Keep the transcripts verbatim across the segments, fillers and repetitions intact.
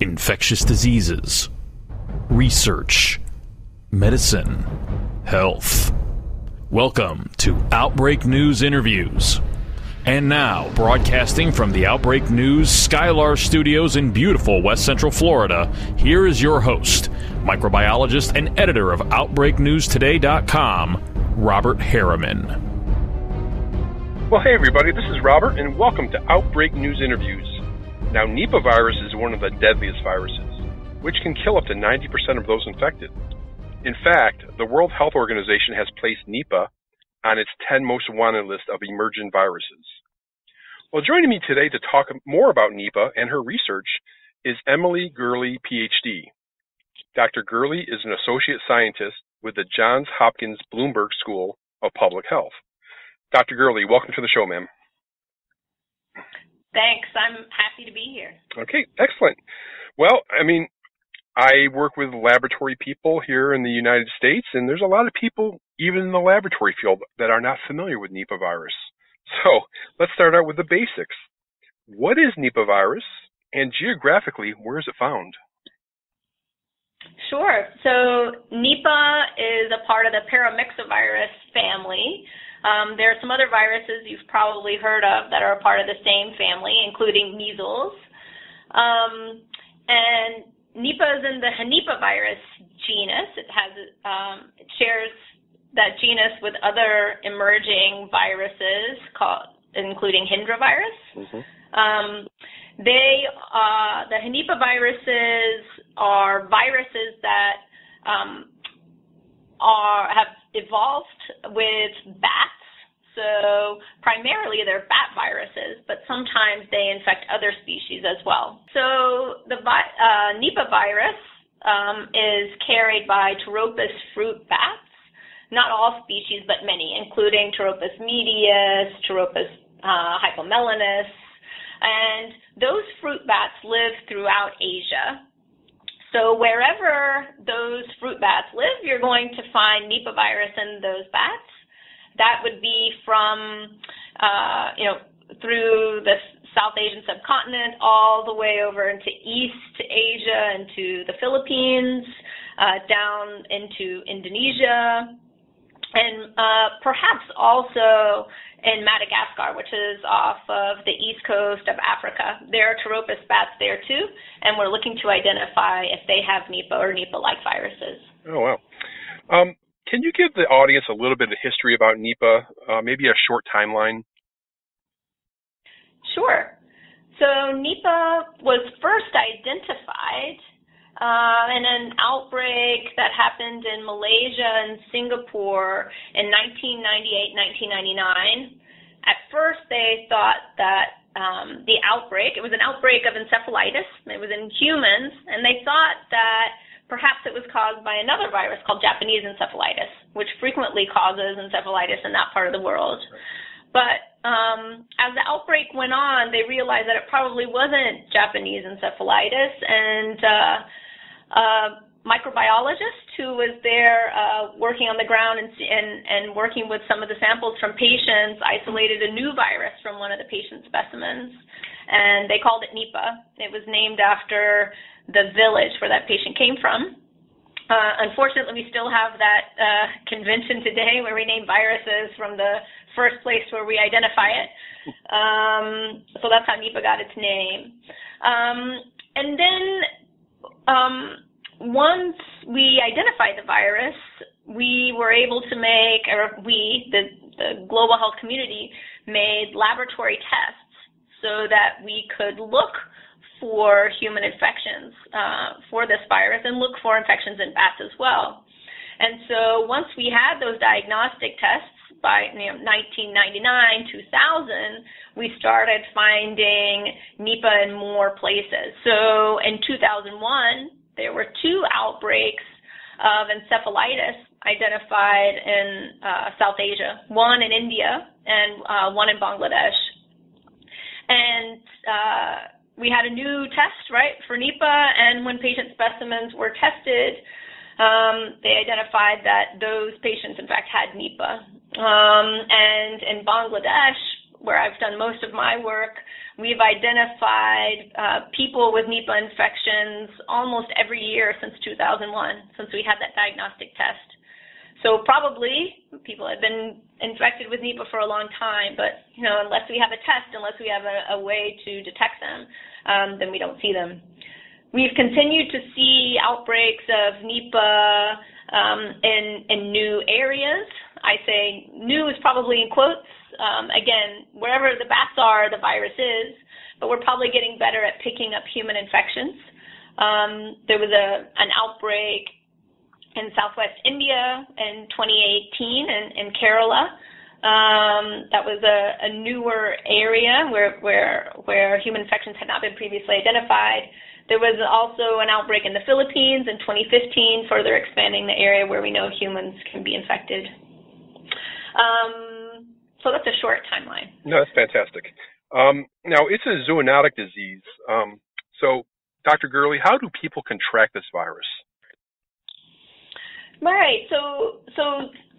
infectious diseases, research, medicine, health. Welcome to Outbreak News Interviews. And now, broadcasting from the Outbreak News Skylar Studios in beautiful West Central Florida, here is your host, microbiologist and editor of Outbreak News Today dot com, Robert Harriman. Well, hey everybody, this is Robert, and welcome to Outbreak News Interviews. Now, Nipah virus is one of the deadliest viruses, which can kill up to ninety percent of those infected. In fact, the World Health Organization has placed Nipah on its ten most wanted list of emergent viruses. Well, joining me today to talk more about Nipah and her research is Emily Gurley, P H D. Doctor Gurley is an associate scientist with the Johns Hopkins Bloomberg School of Public Health. Doctor Gurley, welcome to the show, ma'am. Thanks. I'm happy to be here. Okay, excellent. Well, I mean, I work with laboratory people here in the United States, and there's a lot of people, even in the laboratory field, that are not familiar with Nipah virus. So let's start out with the basics. What is Nipah virus, and geographically, where is it found? Sure. So Nipah is a part of the paramyxovirus family. Um, there are some other viruses you've probably heard of that are a part of the same family, including measles. Um, and Nipah is in the Henipa virus genus. It has um, it shares that genus with other emerging viruses, called, including Hendra virus. Mm-hmm. Um, they uh, the Henipa viruses are viruses that um, are have evolved with bats. So primarily they're bat viruses, but sometimes they infect other species as well. So the uh, Nipah virus um, is carried by Pteropus fruit bats, not all species, but many, including Pteropus medius, Pteropus uh, hypomelanus, and those fruit bats live throughout Asia. So wherever those fruit bats live, you're going to find Nipah virus in those bats. That would be from, uh, you know, through the South Asian subcontinent all the way over into East Asia, into the Philippines, uh, down into Indonesia, and uh, perhaps also in Madagascar, which is off of the east coast of Africa. There are Pteropus bats there too, and we're looking to identify if they have Nipah or Nipah-like viruses. Oh, wow. Um Can you give the audience a little bit of history about Nipah, uh, maybe a short timeline? Sure. So Nipah was first identified uh, in an outbreak that happened in Malaysia and Singapore in nineteen ninety-eight, nineteen ninety-nine. At first, they thought that um, the outbreak, it was an outbreak of encephalitis. It was in humans, and they thought that perhaps it was caused by another virus called Japanese encephalitis, which frequently causes encephalitis in that part of the world. But um, as the outbreak went on, they realized that it probably wasn't Japanese encephalitis, and uh, a microbiologist who was there uh, working on the ground and, and, and working with some of the samples from patients isolated a new virus from one of the patient specimens, and they called it Nipah. It was named after the village where that patient came from. Uh, unfortunately, we still have that uh, convention today where we name viruses from the first place where we identify it. Um, so that's how Nipah got its name. Um, and then um, once we identified the virus, we were able to make, or we, the, the global health community, made laboratory tests so that we could look for human infections uh, for this virus and look for infections in bats as well. And so once we had those diagnostic tests by you know, nineteen ninety-nine, two thousand, we started finding Nipah in more places. So in two thousand one, there were two outbreaks of encephalitis identified in uh, South Asia, one in India and uh, one in Bangladesh. And uh, we had a new test, right, for Nipah, and when patient specimens were tested, um, they identified that those patients, in fact, had Nipah. Um, and in Bangladesh, where I've done most of my work, We've identified uh, people with Nipah infections almost every year since two thousand one, since we had that diagnostic test. So probably people have been infected with Nipah for a long time, but you know, unless we have a test, unless we have a, a way to detect them, um, then we don't see them. We've continued to see outbreaks of Nipah um, in, in new areas. I say new is probably in quotes. Um, again, wherever the bats are, the virus is, but we're probably getting better at picking up human infections. Um, there was a, an outbreak in southwest India in twenty eighteen in, in Kerala. Um, that was a, a newer area where, where, where human infections had not been previously identified. There was also an outbreak in the Philippines in twenty fifteen, further expanding the area where we know humans can be infected. Um, So that's a short timeline. No, that's fantastic. Um, now, it's a zoonotic disease. Um, so, Doctor Gurley, how do people contract this virus? Right. So, so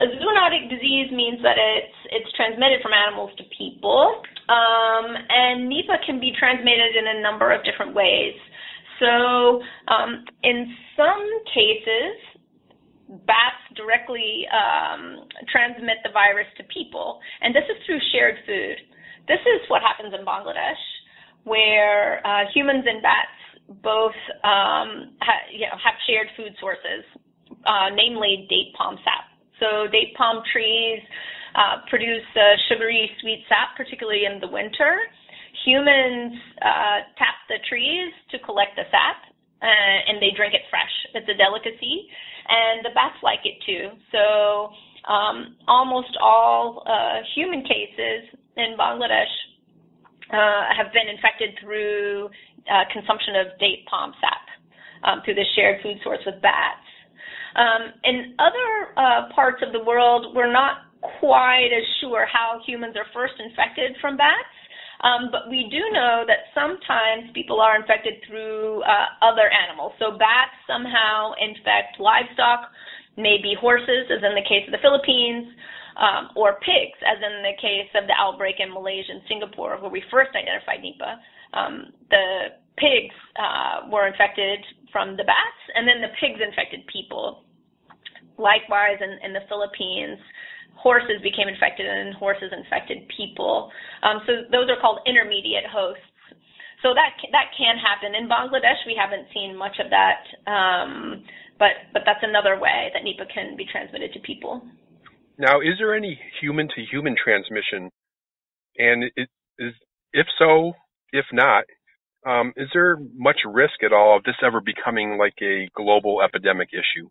a zoonotic disease means that it's it's transmitted from animals to people, um, and Nipah can be transmitted in a number of different ways. So, um, in some cases, bats directly um, transmit the virus to people, and this is through shared food. This is what happens in Bangladesh, where uh, humans and bats both um, ha you know, have shared food sources, uh, namely date palm sap. So date palm trees uh, produce uh, sugary sweet sap, particularly in the winter. Humans uh, tap the trees to collect the sap, Uh, and they drink it fresh. It's a delicacy, and the bats like it too. So um, almost all uh, human cases in Bangladesh uh, have been infected through uh, consumption of date palm sap, um, through the shared food source with bats. Um, in other uh, parts of the world, we're not quite as sure how humans are first infected from bats. Um, but we do know that sometimes people are infected through uh, other animals. So bats somehow infect livestock, maybe horses, as in the case of the Philippines, um, or pigs, as in the case of the outbreak in Malaysia and Singapore, where we first identified Nipah. Um, the pigs uh, were infected from the bats, and then the pigs infected people. Likewise, in, in the Philippines, horses became infected and horses infected people. Um, so those are called intermediate hosts. So that that can happen. In Bangladesh, we haven't seen much of that, um, but, but that's another way that Nipah can be transmitted to people. Now, is there any human-to-human transmission? And it is, if so, if not, um, is there much risk at all of this ever becoming like a global epidemic issue?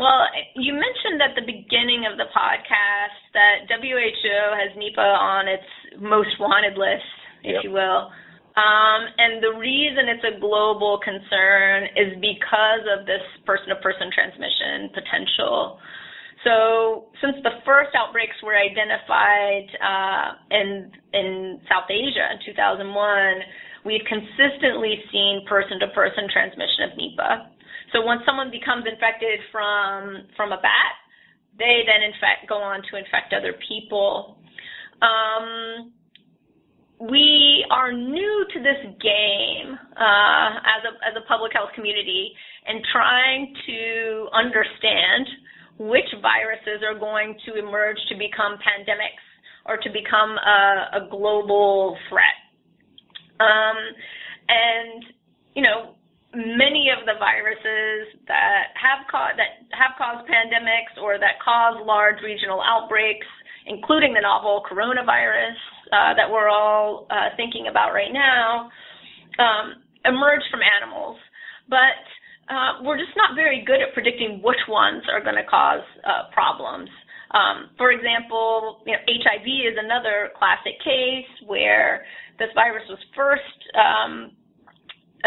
Well, you mentioned at the beginning of the podcast that W H O has Nipah on its most wanted list, if yep. you will. Um, and the reason it's a global concern is because of this person-to-person transmission potential. So since the first outbreaks were identified uh, in, in South Asia in two thousand one, we've consistently seen person-to-person transmission of Nipah. So once someone becomes infected from from a bat, they then infect go on to infect other people. Um, we are new to this game uh, as a as a public health community and trying to understand which viruses are going to emerge to become pandemics or to become a, a global threat. Um, and you know. Many of the viruses that have caused that have caused pandemics or that cause large regional outbreaks, including the novel coronavirus uh, that we're all uh, thinking about right now, um, emerge from animals. But uh, we're just not very good at predicting which ones are going to cause uh, problems. Um, for example, you know, H I V is another classic case where this virus was first um,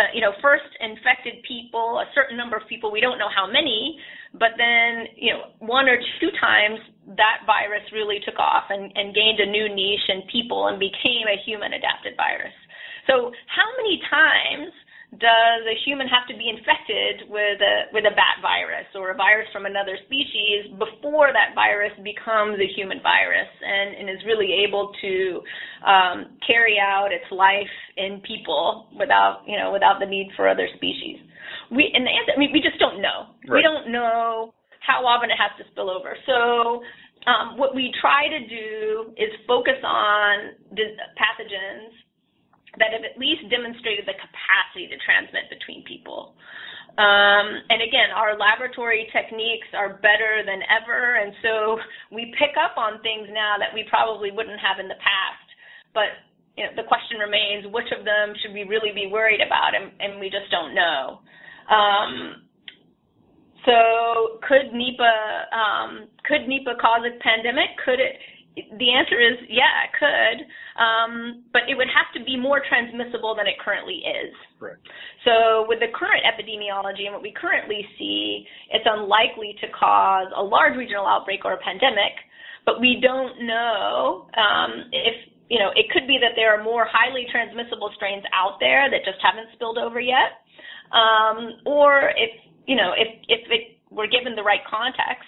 Uh, you know, first infected people, a certain number of people, we don't know how many, but then, you know, one or two times that virus really took off and, and gained a new niche in people and became a human-adapted virus. So how many times does a human have to be infected with a, with a bat virus or a virus from another species before that virus becomes a human virus and, and is really able to um, carry out its life in people without, you know, without the need for other species? We, and the answer, I mean, we just don't know. Right. We don't know how often it has to spill over. So um, what we try to do is focus on pathogens that have at least demonstrated the capacity to transmit between people. Um, and again, our laboratory techniques are better than ever, and so we pick up on things now that we probably wouldn't have in the past. But you know, the question remains, which of them should we really be worried about, and, and we just don't know. Um, so could Nipah, um, could Nipah cause a pandemic? Could it? The answer is, yeah, it could, um, but it would have to be more transmissible than it currently is. Right. So with the current epidemiology and what we currently see, it's unlikely to cause a large regional outbreak or a pandemic, but we don't know um, if, you know, it could be that there are more highly transmissible strains out there that just haven't spilled over yet, um, or if, you know, if, if it were given the right context,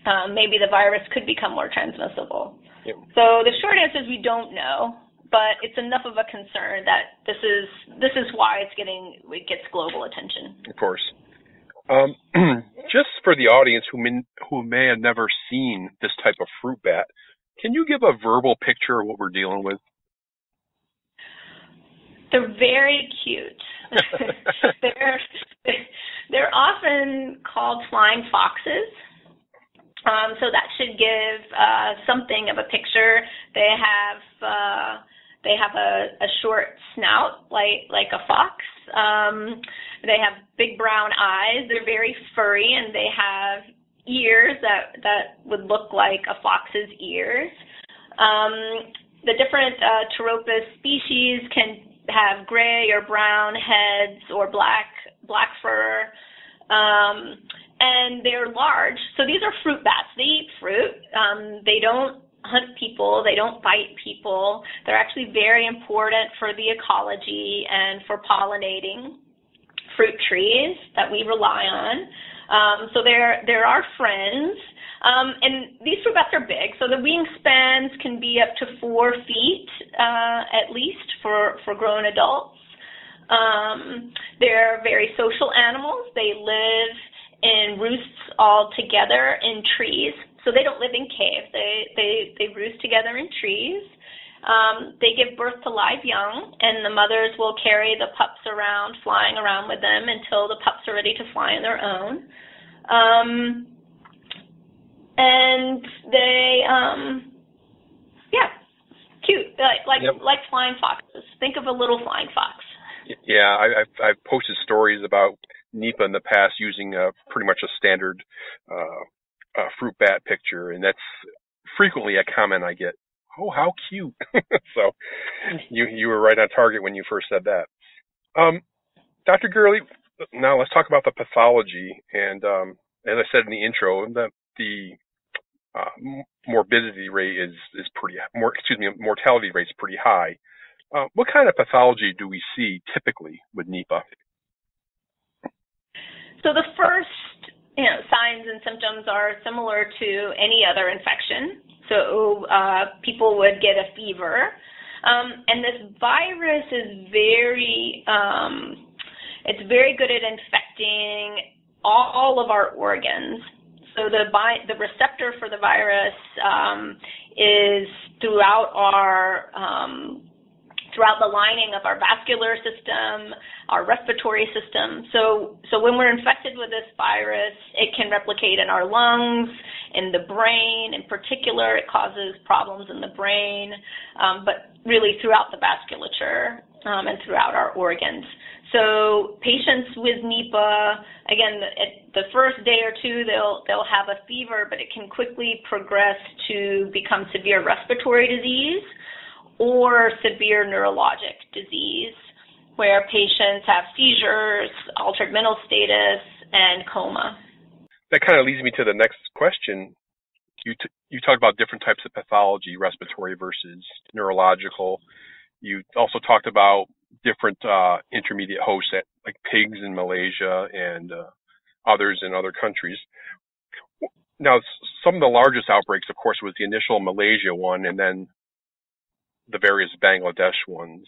Um, maybe the virus could become more transmissible. Yep. So the short answer is we don't know, but it's enough of a concern that this is this is why it's getting it gets global attention. Of course. Um, just for the audience who may, who may have never seen this type of fruit bat, can you give a verbal picture of what we're dealing with? They're very cute. they're they're often called flying foxes. Um, so that should give uh, something of a picture. They have uh, they have a, a short snout like like a fox. Um, they have big brown eyes. They're very furry, and they have ears that that would look like a fox's ears. Um, the different uh, Pteropus species can have gray or brown heads or black black fur. Um, and they're large. So these are fruit bats. They eat fruit. Um, they don't hunt people. They don't bite people. They're actually very important for the ecology and for pollinating fruit trees that we rely on. Um, so they're, they're our friends. Um, and these fruit bats are big, so the wingspans can be up to four feet uh, at least for, for grown adults. Um, they're very social animals. They live in roosts all together in trees. So they don't live in caves. They, they, they roost together in trees. Um, they give birth to live young, and the mothers will carry the pups around, flying around with them until the pups are ready to fly on their own. Um, and they, um, yeah, cute, like, like, yep. like flying foxes. Think of a little flying fox. Yeah, I, I've, I've posted stories about Nipah in the past using a, pretty much a standard uh, a fruit bat picture, and that's frequently a comment I get. Oh, how cute! So you you were right on target when you first said that. Um, Doctor Gurley, now let's talk about the pathology. And um, as I said in the intro, the the uh, morbidity rate is is pretty more. Excuse me, mortality rate is pretty high. Uh, what kind of pathology do we see typically with Nipah? So the first you know, signs and symptoms are similar to any other infection. So uh, people would get a fever. Um, and this virus is very, um, it's very good at infecting all of our organs. So the, bi- the receptor for the virus um, is throughout our um throughout the lining of our vascular system, our respiratory system. So, so when we're infected with this virus, it can replicate in our lungs, in the brain. In particular, it causes problems in the brain, um, but really throughout the vasculature um, and throughout our organs. So patients with Nipah, again, at the first day or two, they'll they'll have a fever, but it can quickly progress to become severe respiratory disease or severe neurologic disease, where patients have seizures, altered mental status, and coma. That kind of leads me to the next question. You t- you talked about different types of pathology, respiratory versus neurological. You also talked about different uh, intermediate hosts, at, like pigs in Malaysia and uh, others in other countries. Now, some of the largest outbreaks, of course, was the initial Malaysia one and then the various Bangladesh ones.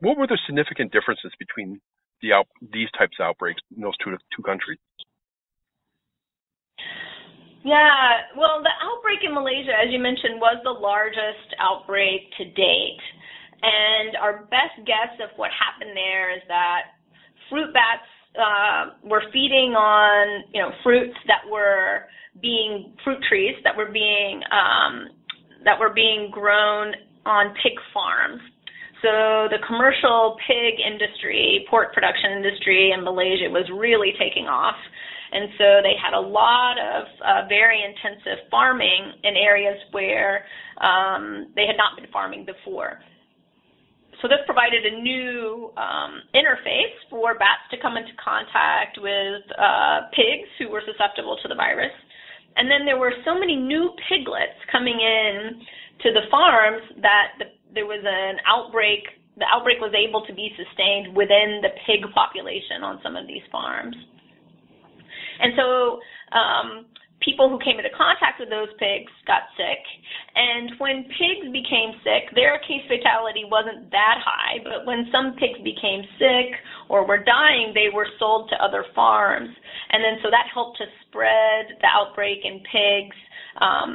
What were the significant differences between the out these types of outbreaks in those two, two countries? Yeah, well, the outbreak in Malaysia, as you mentioned, was the largest outbreak to date. And our best guess of what happened there is that fruit bats uh, were feeding on, you know, fruits that were being, fruit trees that were being, um, that were being grown on pig farms. So the commercial pig industry, pork production industry in Malaysia was really taking off. And so they had a lot of uh, very intensive farming in areas where um, they had not been farming before. So this provided a new um, interface for bats to come into contact with uh, pigs who were susceptible to the virus. And then there were so many new piglets coming in to the farms that the, there was an outbreak. The outbreak was able to be sustained within the pig population on some of these farms. And so um, people who came into contact with those pigs got sick. And when pigs became sick, their case fatality wasn't that high, but when some pigs became sick or were dying, they were sold to other farms. And then so that helped to spread the outbreak in pigs um,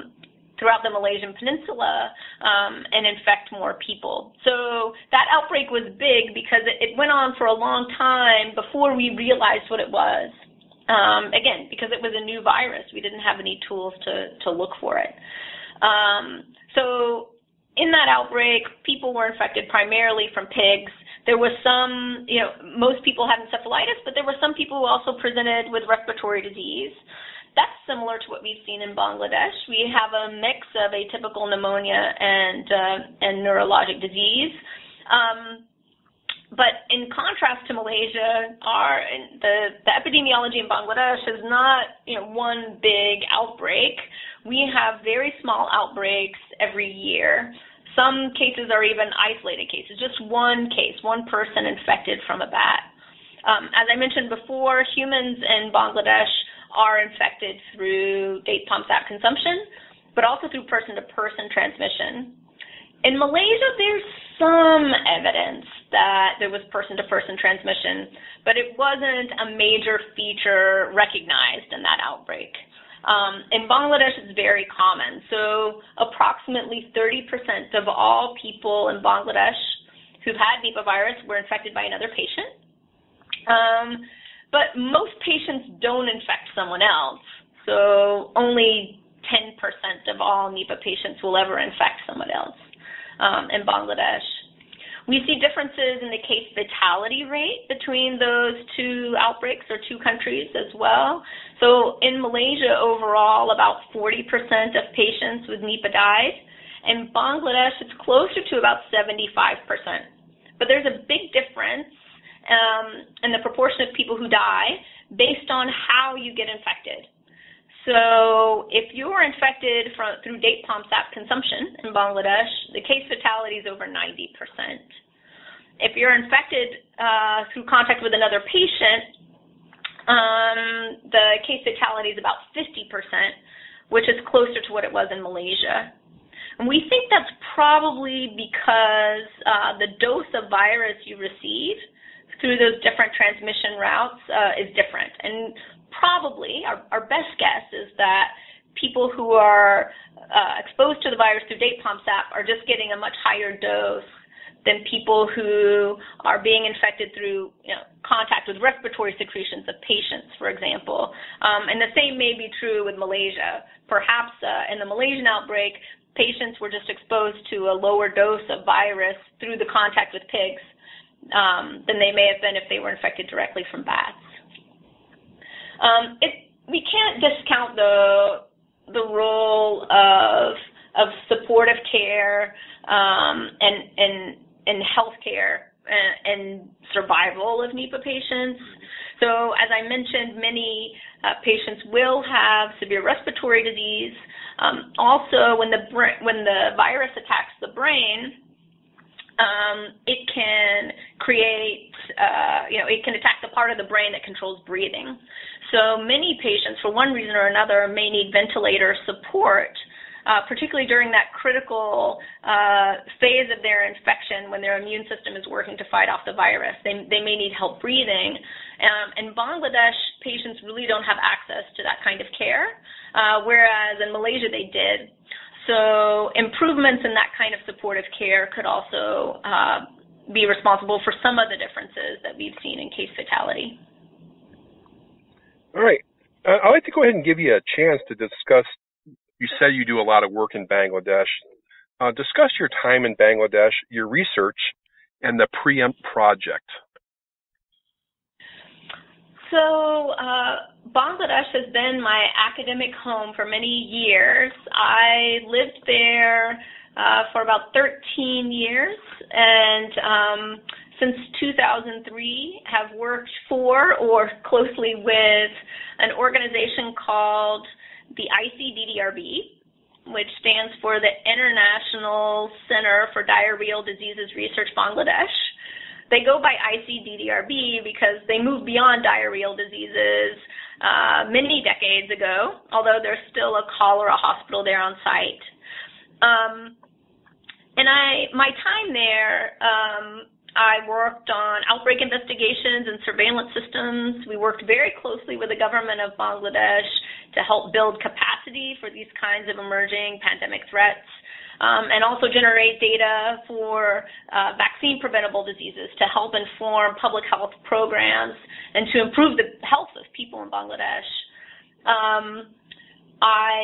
throughout the Malaysian Peninsula um, and infect more people. So that outbreak was big because it, it went on for a long time before we realized what it was. Um, again, because it was a new virus, we didn't have any tools to, to look for it. Um, so in that outbreak, people were infected primarily from pigs. There was some, you know, most people had encephalitis, but there were some people who also presented with respiratory disease. That's similar to what we've seen in Bangladesh. We have a mix of atypical pneumonia and, uh, and neurologic disease. Um, But in contrast to Malaysia, our, the, the epidemiology in Bangladesh is not, you know, one big outbreak. We have very small outbreaks every year. Some cases are even isolated cases, just one case, one person infected from a bat. Um, as I mentioned before, humans in Bangladesh are infected through date palm sap consumption, but also through person-to-person transmission. In Malaysia, there's some evidence that there was person-to-person transmission, but it wasn't a major feature recognized in that outbreak. Um, in Bangladesh, it's very common. So approximately thirty percent of all people in Bangladesh who've had Nipah virus were infected by another patient. Um, but most patients don't infect someone else. So only ten percent of all Nipah patients will ever infect someone else um, in Bangladesh. We see differences in the case fatality rate between those two outbreaks or two countries as well. So in Malaysia overall, about forty percent of patients with Nipah died. In Bangladesh, it's closer to about seventy-five percent. But there's a big difference um, in the proportion of people who die based on how you get infected. So if you were infected from, through date palm sap consumption in Bangladesh, the case fatality is over ninety percent. If you're infected uh, through contact with another patient, um, the case fatality is about fifty percent, which is closer to what it was in Malaysia. And we think that's probably because uh, the dose of virus you receive through those different transmission routes uh, is different. And probably, our, our best guess is that people who are uh, exposed to the virus through date palm sap are just getting a much higher dose than people who are being infected through, you know, contact with respiratory secretions of patients, for example. Um, and the same may be true with Malaysia. Perhaps uh, in the Malaysian outbreak, patients were just exposed to a lower dose of virus through the contact with pigs um, than they may have been if they were infected directly from bats. Um, it, we can't discount the the role of of supportive care um, and and and healthcare and, and survival of Nipah patients. So, as I mentioned, many uh, patients will have severe respiratory disease. Um, also, when the when the virus attacks the brain, um, it can create, uh, you know, it can attack the part of the brain that controls breathing. So many patients, for one reason or another, may need ventilator support, uh, particularly during that critical uh, phase of their infection when their immune system is working to fight off the virus. They, they may need help breathing. Um, in Bangladesh, patients really don't have access to that kind of care, uh, whereas in Malaysia they did. So improvements in that kind of supportive care could also uh, be responsible for some of the differences that we've seen in case fatality. All right. Uh, I'd like to go ahead and give you a chance to discuss, you said you do a lot of work in Bangladesh. Uh, discuss your time in Bangladesh, your research, and the PREEMPT project. So uh, Bangladesh has been my academic home for many years. I lived there uh, for about thirteen years, and um, since two thousand three have worked for or closely with an organization called the I C D D R B, which stands for the International Center for Diarrheal Diseases Research Bangladesh. They go by I C D D R B because they moved beyond diarrheal diseases uh, many decades ago, although there's still a cholera hospital there on site. Um, and I, my time there, um, I worked on outbreak investigations and surveillance systems. We worked very closely with the government of Bangladesh to help build capacity for these kinds of emerging pandemic threats. Um, and also generate data for uh, vaccine-preventable diseases to help inform public health programs and to improve the health of people in Bangladesh. Um, I,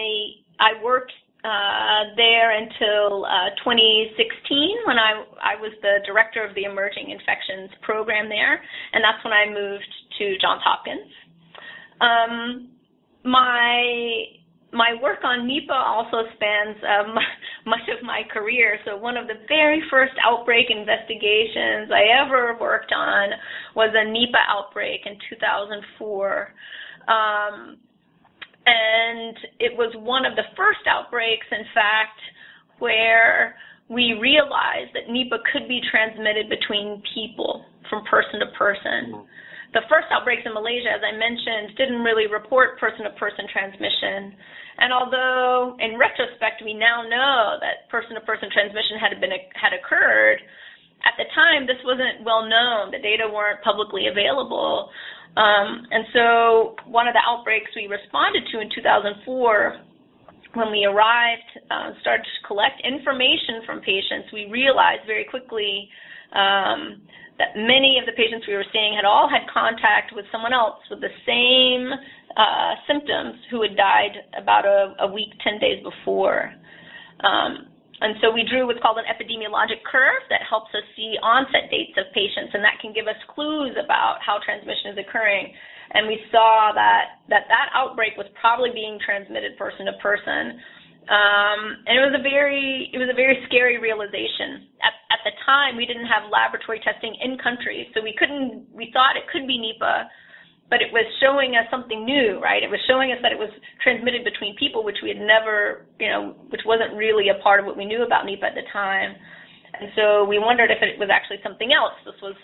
I worked uh, there until uh, twenty sixteen when I, I was the director of the Emerging Infections Program there, and that's when I moved to Johns Hopkins. Um, my... My work on Nipah also spans um, much of my career. So one of the very first outbreak investigations I ever worked on was a Nipah outbreak in two thousand four. Um, and it was one of the first outbreaks, in fact, where we realized that Nipah could be transmitted between people from person to person. The first outbreaks in Malaysia, as I mentioned, didn't really report person-to-person transmission. And although in retrospect we now know that person-to-person transmission had been had occurred, at the time this wasn't well known. The data weren't publicly available. Um, and so one of the outbreaks we responded to in two thousand four, when we arrived, uh, started to collect information from patients, we realized very quickly um, that many of the patients we were seeing had all had contact with someone else with the same uh, symptoms who had died about a, a week, ten days before. Um, and so we drew what's called an epidemiologic curve that helps us see onset dates of patients, and that can give us clues about how transmission is occurring. And we saw that that, that outbreak was probably being transmitted person to person. Um, and it was a very, it was a very scary realization. At, at the time, we didn't have laboratory testing in country, so we couldn't, we thought it could be Nipah, but it was showing us something new, right? It was showing us that it was transmitted between people, which we had never, you know, which wasn't really a part of what we knew about Nipah at the time. And so we wondered if it was actually something else. This was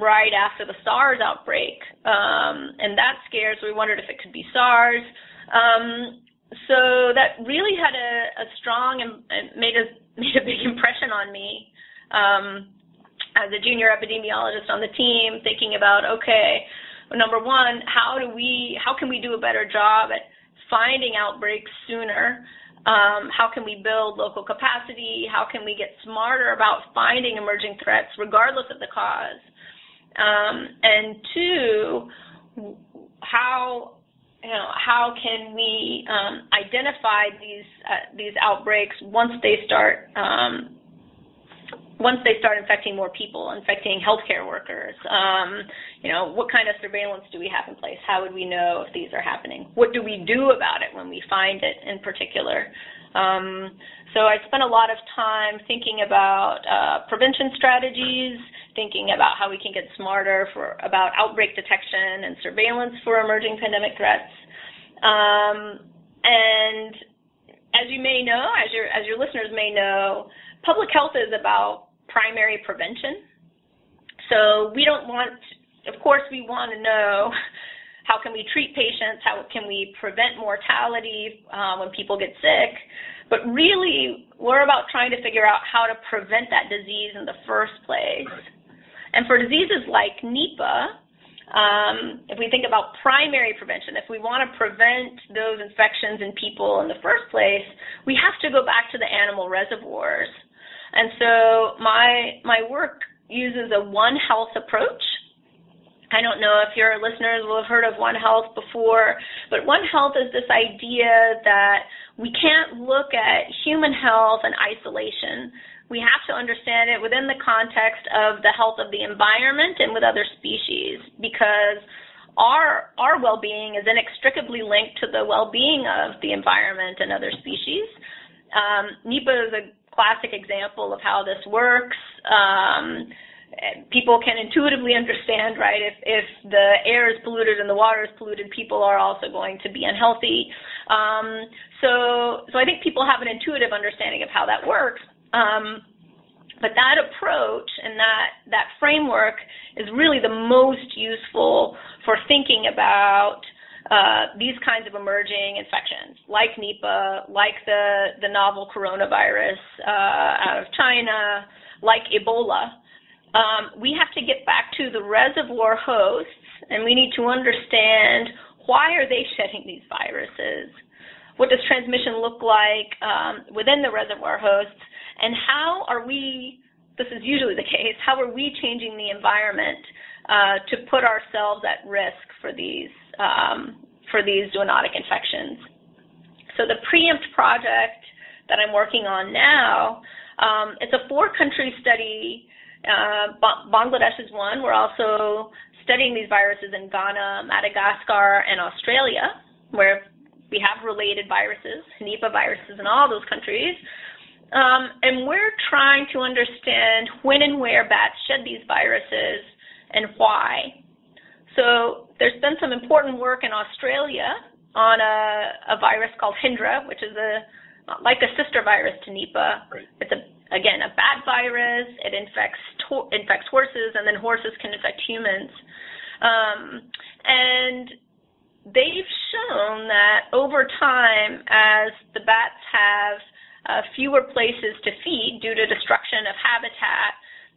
right after the SARS outbreak, um, and that scared, so we wondered if it could be SARS. Um, So that really had a, a strong and made a made a big impression on me um, as a junior epidemiologist on the team, thinking about, okay, number one, how do we how can we do a better job at finding outbreaks sooner? Um, how can we build local capacity? How can we get smarter about finding emerging threats, regardless of the cause? Um, and two, how You know, how can we um, identify these uh, these outbreaks once they start um, once they start infecting more people, infecting healthcare workers? Um, you know, what kind of surveillance do we have in place? How would we know if these are happening? What do we do about it when we find it? In particular, um, so I spent a lot of time thinking about uh, prevention strategies, thinking about how we can get smarter for about outbreak detection and surveillance for emerging pandemic threats. Um, and as you may know, as your as your listeners may know, public health is about primary prevention. So we don't want, of course we want to know how can we treat patients, how can we prevent mortality uh, when people get sick, but really we're about trying to figure out how to prevent that disease in the first place. And for diseases like Nipah, Um, if we think about primary prevention, if we want to prevent those infections in people in the first place, we have to go back to the animal reservoirs. And so my, my work uses a One Health approach. I don't know if your listeners will have heard of One Health before, but One Health is this idea that we can't look at human health in isolation. We have to understand it within the context of the health of the environment and with other species, because our our well-being is inextricably linked to the well-being of the environment and other species. Um, Nipah is a classic example of how this works. Um, people can intuitively understand, right, if, if the air is polluted and the water is polluted, people are also going to be unhealthy. Um, so, so I think people have an intuitive understanding of how that works. Um, but that approach and that, that framework is really the most useful for thinking about uh, these kinds of emerging infections, like Nipah, like the, the novel coronavirus uh, out of China, like Ebola. Um, we have to get back to the reservoir hosts, and we need to understand why are they shedding these viruses? What does transmission look like um, within the reservoir hosts? And how are we, this is usually the case, how are we changing the environment uh, to put ourselves at risk for these, um, for these zoonotic infections? So the PREEMPT project that I'm working on now, um, it's a four-country study. Uh, ba- Bangladesh is one. We're also studying these viruses in Ghana, Madagascar, and Australia, where we have related viruses, Henipa viruses in all those countries. Um, and we're trying to understand when and where bats shed these viruses and why. So there's been some important work in Australia on a, a virus called Hendra, which is a like a sister virus to Nipah. Right. It's, a, again, a bat virus. It infects to, infects horses, and then horses can infect humans. Um, and they've shown that over time, as the bats have Uh, fewer places to feed due to destruction of habitat,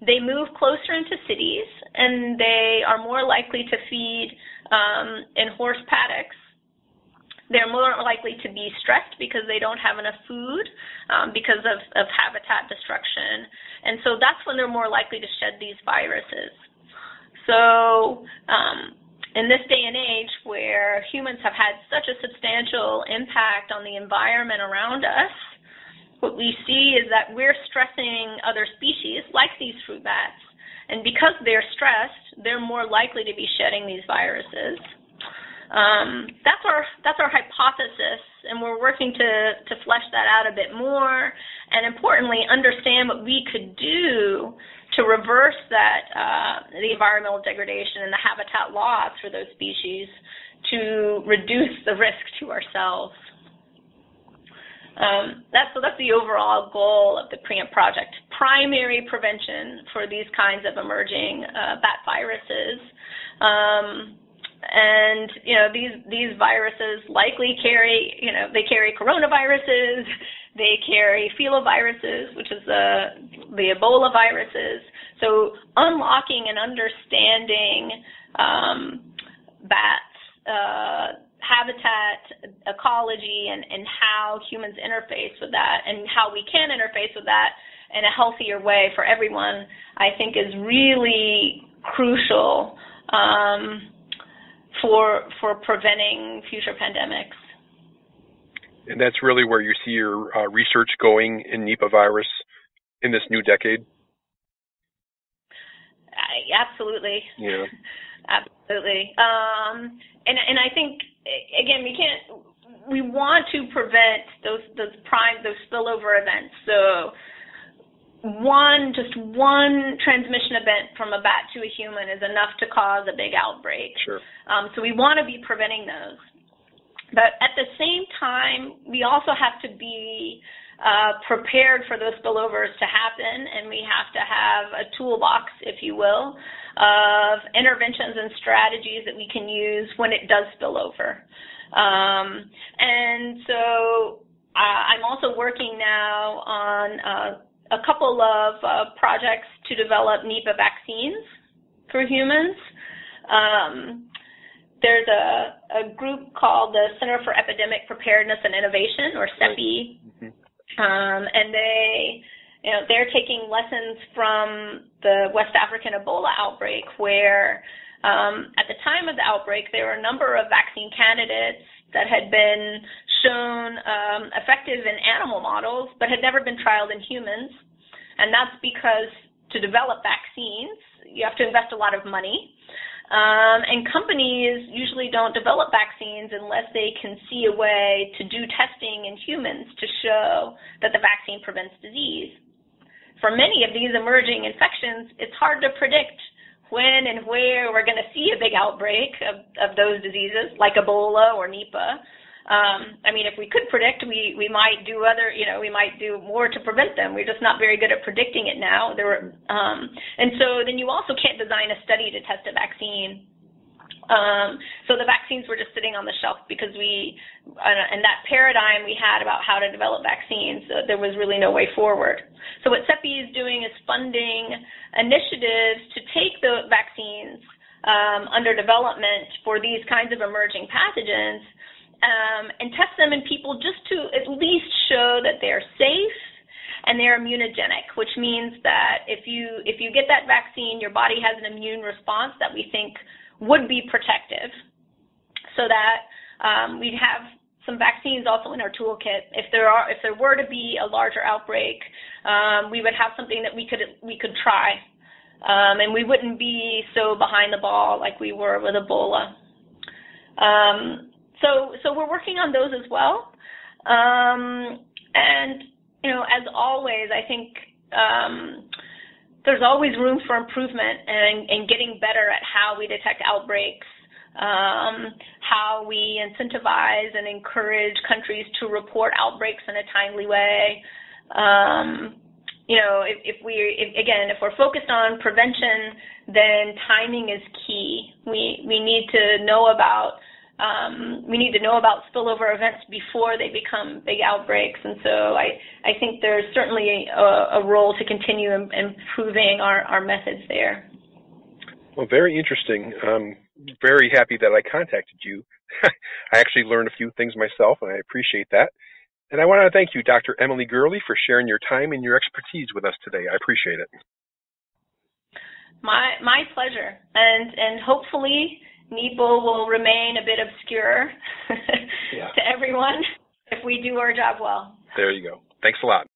they move closer into cities, and they are more likely to feed um, in horse paddocks. They're more likely to be stressed because they don't have enough food um, because of, of habitat destruction. And so that's when they're more likely to shed these viruses. So um, in this day and age where humans have had such a substantial impact on the environment around us, what we see is that we're stressing other species, like these fruit bats, and because they're stressed, they're more likely to be shedding these viruses. Um, that's our that's our hypothesis, and we're working to, to flesh that out a bit more, and importantly, understand what we could do to reverse that uh, the environmental degradation and the habitat loss for those species to reduce the risk to ourselves. Um, that's, so that's the overall goal of the PREEMPT project, primary prevention for these kinds of emerging uh, bat viruses. Um, and, you know, these, these viruses likely carry, you know, they carry coronaviruses, they carry filoviruses, which is the, the Ebola viruses. So unlocking and understanding um, bats, uh, habitat, ecology, and, and how humans interface with that and how we can interface with that in a healthier way for everyone, I think is really crucial um, for, for preventing future pandemics. And that's really where you see your uh, research going in Nipah virus in this new decade? I, absolutely. Yeah. Absolutely. Um, and, and I think, again, we can't, we want to prevent those, those prime, those spillover events. So one, just one transmission event from a bat to a human is enough to cause a big outbreak. Sure. Um, so we want to be preventing those. But at the same time, we also have to be uh, prepared for those spillovers to happen, and we have to have a toolbox, if you will, of interventions and strategies that we can use when it does spill over. Um, and so uh, I'm also working now on uh, a couple of uh, projects to develop Nipah vaccines for humans. Um, there's a, a group called the Center for Epidemic Preparedness and Innovation, or CEPI, right. mm-hmm. um, and they You know, they're taking lessons from the West African Ebola outbreak, where um, at the time of the outbreak, there were a number of vaccine candidates that had been shown um, effective in animal models but had never been trialed in humans. And that's because to develop vaccines, you have to invest a lot of money. Um, and companies usually don't develop vaccines unless they can see a way to do testing in humans to show that the vaccine prevents disease. For many of these emerging infections, it's hard to predict when and where we're going to see a big outbreak of, of those diseases, like Ebola or Nipah. Um, I mean, if we could predict, we, we might do other, you know, we might do more to prevent them. We're just not very good at predicting it now. There were, um, and so then you also can't design a study to test a vaccine. Um, so the vaccines were just sitting on the shelf because we, uh, and that paradigm we had about how to develop vaccines, uh, there was really no way forward. So what CEPI is doing is funding initiatives to take the vaccines um, under development for these kinds of emerging pathogens um, and test them in people just to at least show that they're safe and they're immunogenic, which means that if you, if you get that vaccine, your body has an immune response that we think would be protective, so that um, we'd have some vaccines also in our toolkit. If there are, if there were to be a larger outbreak, um, we would have something that we could we could try, um, and we wouldn't be so behind the ball like we were with Ebola. Um, so so we're working on those as well, um, and you know, as always, I think. Um, There's always room for improvement and, and getting better at how we detect outbreaks, um, how we incentivize and encourage countries to report outbreaks in a timely way. Um, you know, if, if we, if, again, if we're focused on prevention, then timing is key. We, we need to know about, um, we need to know about spillover events before they become big outbreaks. And so I, I think there's certainly a, a role to continue in, improving our, our methods there. Well, very interesting. I'm very happy that I contacted you. I actually learned a few things myself, and I appreciate that. And I want to thank you, Doctor Emily Gurley, for sharing your time and your expertise with us today. I appreciate it. My, my pleasure. And, and hopefully Nipah will remain a bit obscure yeah. to everyone if we do our job well. There you go. Thanks a lot.